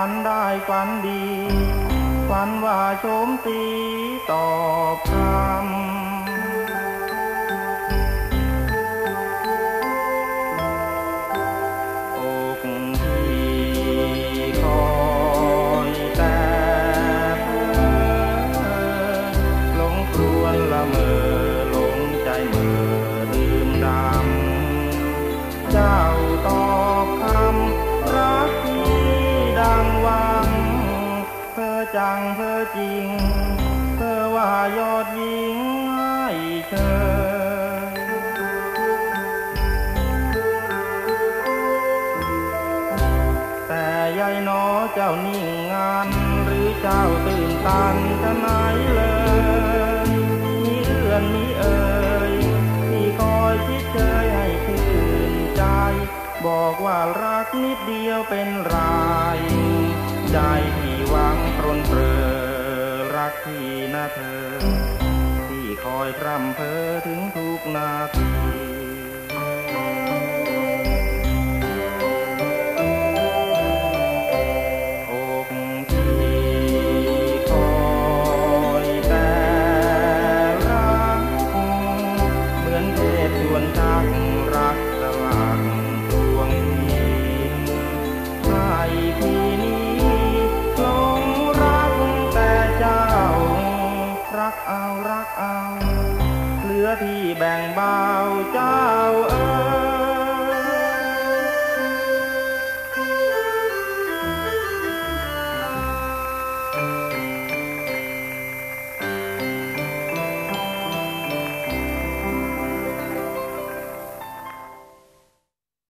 ฝันได้ฝันดีฝันว่าโฉมตีตอบคำจังเธอจริงเธอว่ายอดหญิงให้เธอแต่ยายน้อเจ้านิ่งงานหรือเจ้าตื่นตันทนายเลยมีเอื้อนมีเอ่ยมีคอยที่เจอให้ชื่นใจบอกว่ารักนิดเดียวเป็นไรใจที่หวังปรนเปรอรักที่นาเธอที่คอยพร่ำเพ้อถึงทุกนาทีอกที่คอยแต่รักเหมือนเทพชวนทักรักสลากดวงดีใครที่นี้รักเอาเหลือที่แบ่งเบาเจ้า